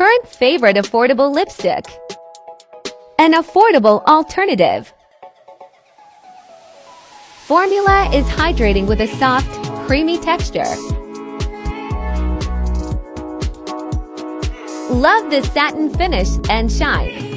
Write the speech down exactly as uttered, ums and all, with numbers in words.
current favorite affordable lipstick. An affordable alternative. Formula is hydrating with a soft, creamy texture. Love the satin finish and shine.